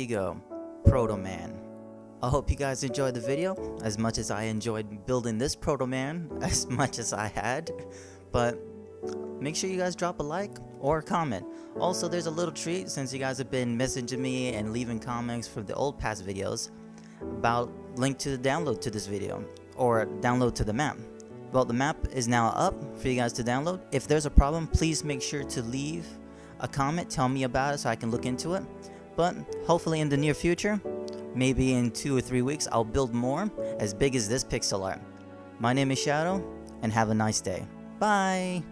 you go, Proto Man. I hope you guys enjoyed the video as much as I enjoyed building this Proto Man, as much as I had, but make sure you guys drop a like or a comment. Also, there's a little treat since you guys have been messaging me and leaving comments from the old past videos about link to the download to this video or download to the map. Well, the map is now up for you guys to download. If there's a problem, please make sure to leave a comment, tell me about it so I can look into it. But hopefully in the near future, maybe in 2 or 3 weeks, I'll build more as big as this pixel art. My name is Shadow, and have a nice day. Bye!